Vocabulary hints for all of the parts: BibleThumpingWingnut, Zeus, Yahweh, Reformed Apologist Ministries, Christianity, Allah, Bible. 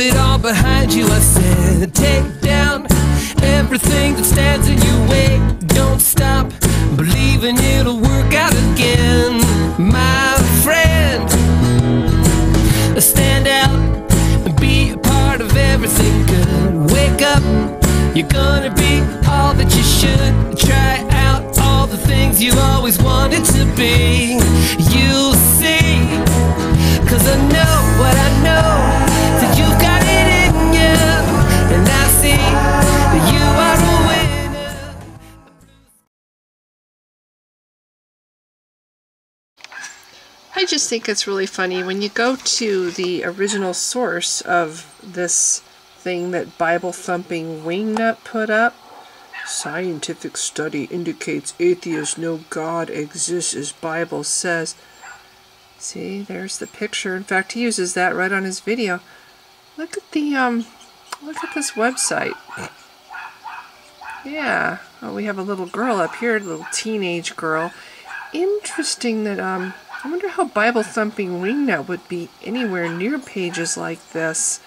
it all behind you, I said. Take down everything that stands in your way. Don't stop believing it'll work out again, my friend. Stand out and be a part of everything good. Wake up, you're gonna be all that you should. Try out all the things you always wanted to be. You'll see, 'cause I know what I know, that you've got it in you, and I see that you are a winner. I just think it's really funny when you go to the original source of this thing that BibleThumpingWingnut put up. Scientific study indicates atheists know God exists as Bible says. See, there's the picture. In fact, he uses that right on his video. Look at the look at this website. Yeah, well, we have a little girl up here, a little teenage girl. Interesting that I wonder how BibleThumpingWingnut would be anywhere near pages like this.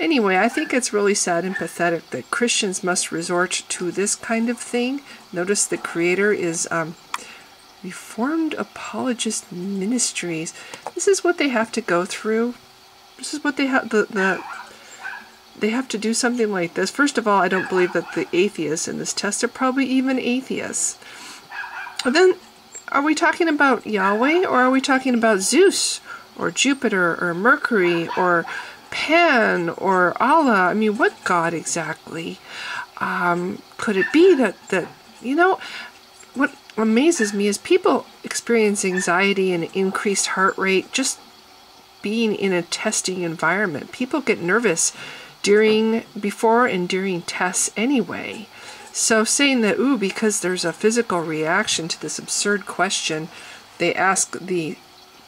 Anyway, I think it's really sad and pathetic that Christians must resort to this kind of thing. Notice the creator is Reformed Apologist Ministries. This is what they have to go through. This is what they have they have to do something like this. First of all, I don't believe that the atheists in this test are probably even atheists. And then, are we talking about Yahweh, or are we talking about Zeus, or Jupiter, or Mercury, or Pan, or Allah? I mean, what God exactly? Could it be that you know, what amazes me is people experience anxiety and increased heart rate just being in a testing environment. People get nervous before and during tests anyway. So saying that, ooh, because there's a physical reaction to this absurd question, they ask the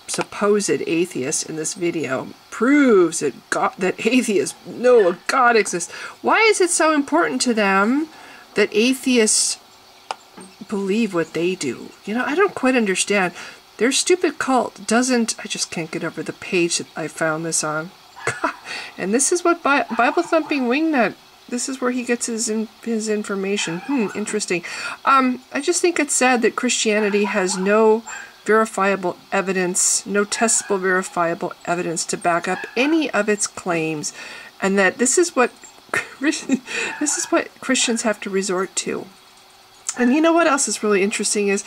supposed atheist in this video, proves that atheists know a God exists. Why is it so important to them that atheists believe what they do? You know, I don't quite understand. Their stupid cult doesn't... I just can't get over the page that I found this on. God. And this is what BibleThumpingWingnut... This is where he gets his information. Interesting. I just think it's sad that Christianity has no verifiable evidence, no testable verifiable evidence to back up any of its claims, and that this is what Christians have to resort to. And you know what else is really interesting is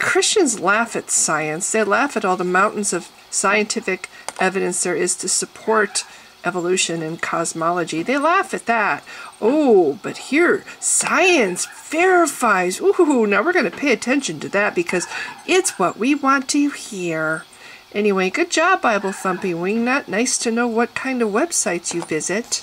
Christians laugh at science. They laugh at all the mountains of scientific evidence there is to support evolution and cosmology. They laugh at that. Oh, but here, science verifies. Ooh, now we're going to pay attention to that because it's what we want to hear. Anyway, good job, BibleThumpingWingnut. Nice to know what kind of websites you visit.